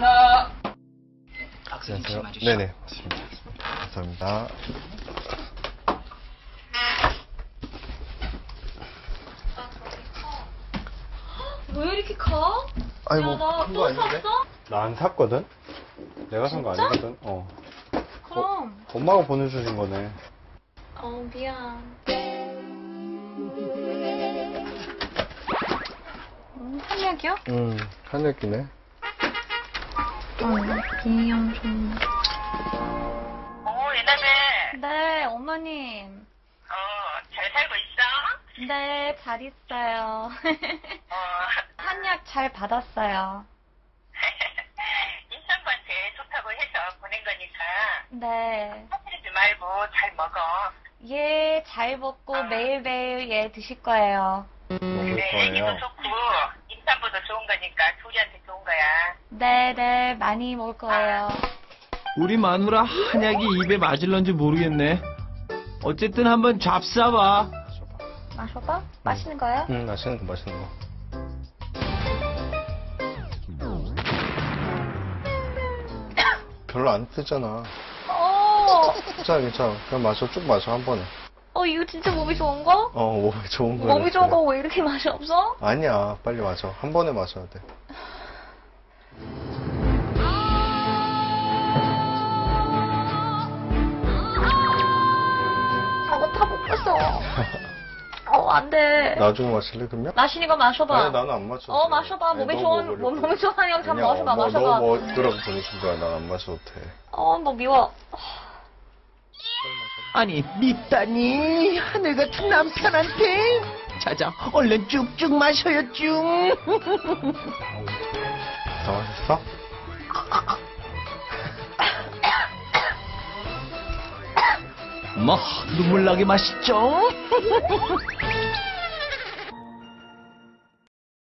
감사합니다. 박사님 조심하십시오. 네네, 맞습니다. 감사합니다. 왜 이렇게 커? 아니 뭐 산 거 아닌데? 나 안 샀거든? 내가 산 거 아니거든? 어. 그럼. 엄마가 보내주신 거네. 어, 미안. 한약이야? 응, 한약이네. 비염 좀. 오, 예나네. 네, 어머님. 어, 잘 살고 있어? 네, 잘 있어요. 한약 잘 받았어요. 임산부한테 좋다고 해서 보낸 거니까. 네. 터뜨리지 말고 잘 먹어. 예, 잘 먹고 매일매일 예 드실 거예요. 그래, 애기도 좋고 임산부도 좋은 거니까 둘이한테 좋은 거야. 네네, 많이 먹을 거예요. 우리 마누라 한약이 입에 맞을런지 모르겠네. 어쨌든 한번 잡숴봐. 마셔봐? 마시는 거야? 응, 마시는 거, 마시는 거. 별로 안 뜨잖아. 괜찮아, 괜찮아. 그냥 마셔, 쭉 마셔, 한 번에. 이거 진짜 몸이 좋은 거? 어, 몸이 좋은 거. 몸이 좋은 거 왜 이렇게 맛이 없어? 아니야, 빨리 마셔. 한 번에 마셔야 돼. 저거 다 못 봤어. 안 돼. 나중에 마실래, 그러면? 마시니까 마셔봐. 아니, 나는 안 마셔. 마셔봐. 몸이 좋은, 몸이 좋은 한약 잠 마셔봐, 마셔봐. 너무 멋있더라고, 보는 순간. 난 안 마셔도 돼. 너 미워. 아니, 밉다니, 하늘 같은 남편한테. 자자, 얼른 쭉쭉 마셔요, 쭉. 다 마셨어? 뭐, 눈물 나게 맛있죠?